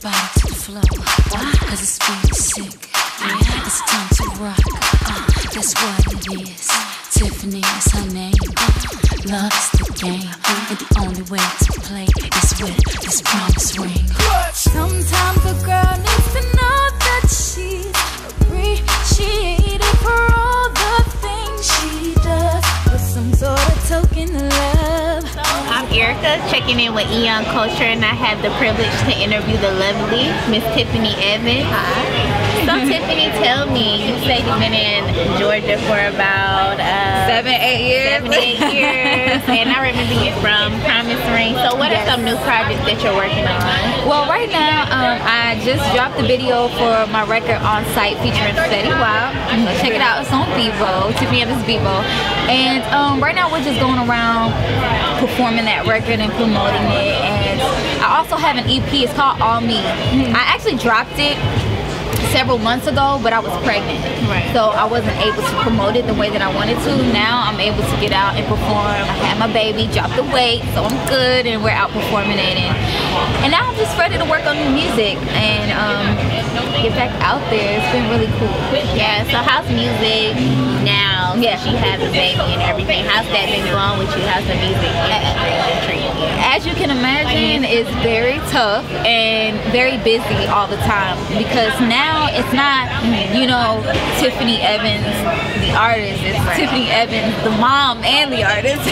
body to the floor. Why? Cause it's feeling sick. Yeah. It's time to rock. That's what it is. Tiffany is her name. Love is the game, and the only way to play is with this promise ring. Sometimes a girl needs to know that she's appreciated for all the things she does, with some sort of token of love. I'm Erica, checking in with Eon Culture, and I have the privilege to interview the lovely Miss Tiffany Evans. Hi. So Tiffany, tell me, you said you've been in Georgia for about 7, 8 years. 7, 8 years. And I remember you from Promise Ring. So what are some new projects that you're working on? Well, right now, I just dropped the video for my record On Site featuring Fetty Wap. Check it out. It's on Vevo. Tiffany Evans Vevo. And right now, we're just going around performing that record and promoting it. And I also have an EP. It's called All Me. I actually dropped it several months ago, but I was pregnant, so I wasn't able to promote it the way that I wanted to. Now I'm able to get out and perform. I had my baby, dropped the weight, so I'm good, and we're out performing it, and now I'm just ready to work on new music and get back out there. It's been really cool. Yeah, so how's music now? Yeah, she has a baby and everything. How's that been going with you? How's the music treating you? As you can imagine, it's very tough and very busy all the time, because now it's not, you know, Tiffany Evans the artist, it's Tiffany Evans the mom and the artist.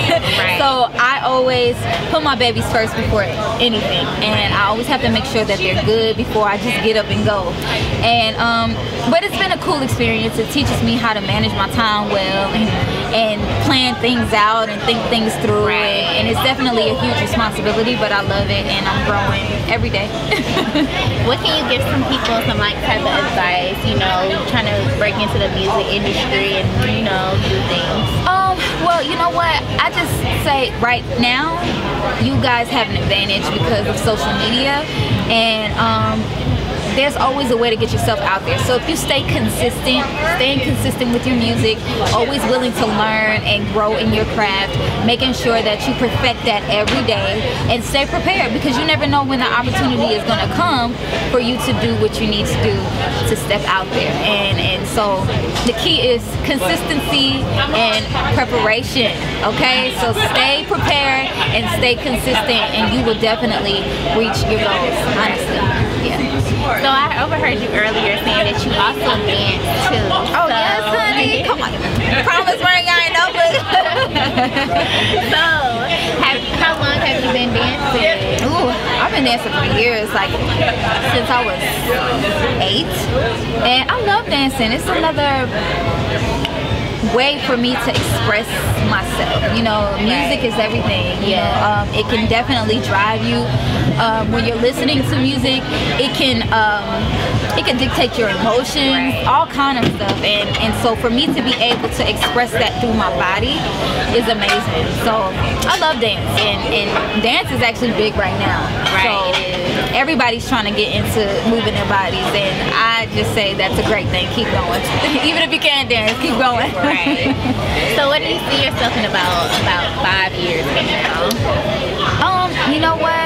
So I always put my babies first before anything, and I always have to make sure that they're good before I just get up and go. And but it's been a cool experience. It teaches me how to manage my time well and plan things out and think things through. And it's definitely a huge responsibility, but I love it and I'm growing every day. What can you give some people, some like type of advice, you know, trying to break into the music industry and, you know, do things? Well, you know what, I just say right now you guys have an advantage because of social media, and there's always a way to get yourself out there. So if you stay consistent, staying consistent with your music, always willing to learn and grow in your craft, making sure that you perfect that every day, and stay prepared, because you never know when the opportunity is going to come for you to do what you need to do to step out there. And so the key is consistency and preparation, okay? So stay prepared and stay consistent, and you will definitely reach your goals, honestly. Yeah. So I overheard you earlier saying that you also dance too. Oh, so yes, honey. Come on. Promise Ring, I ain't over. So, how long have you been dancing? Ooh, I've been dancing for years, like since I was 8. And I love dancing. It's another way for me to express myself, you know. Music is everything, you know. It can definitely drive you. When you're listening to music, it can dictate your emotions, all kind of stuff, and so for me to be able to express that through my body is amazing. So I love dance, and dance is actually big right now, so everybody's trying to get into moving their bodies, and I just say that's a great thing. Keep going. Even if you can't dance, keep going. So what do you see yourself in about 5 years from now? You know what?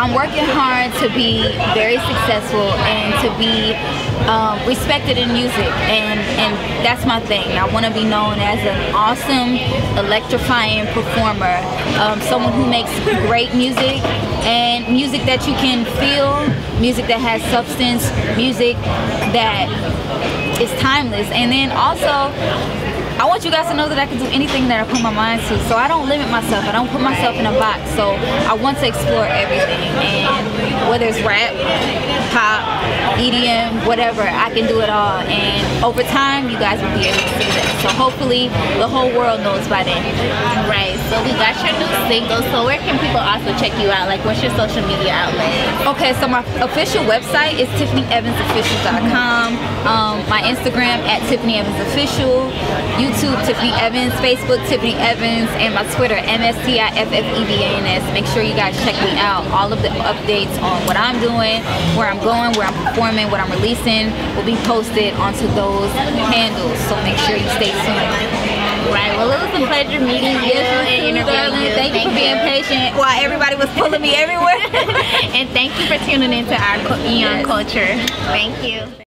I'm working hard to be very successful and to be respected in music, and that's my thing. I want to be known as an awesome, electrifying performer, someone who makes great music, and music that you can feel, music that has substance, music that is timeless. And then also, I want you guys to know that I can do anything that I put my mind to. So I don't limit myself. I don't put myself in a box. So I want to explore everything. And whether it's rap, pop, EDM, whatever, I can do it all. And over time, you guys will be able to see that. So hopefully, the whole world knows by then. Right. So we got your new single. So where can people also check you out? Like, what's your social media outlet? Okay. So my official website is TiffanyEvansOfficial.com. My Instagram at TiffanyEvansOfficial. YouTube, Tiffany Evans, Facebook, Tiffany Evans, and my Twitter, MSTIFFEVANS. Make sure you guys check me out. All of the updates on what I'm doing, where I'm going, where I'm performing, what I'm releasing will be posted onto those handles. So make sure you stay tuned. Right, well, it was a pleasure meeting you and interviewing you. Thank you for being patient while everybody was pulling me everywhere. And thank you for tuning into our Eon Culture. Thank you.